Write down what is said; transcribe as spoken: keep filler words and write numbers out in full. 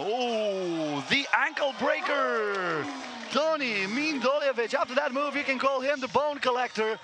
Oh, the ankle breaker. Toni Mindoljevic, after that move, you can call him the bone collector.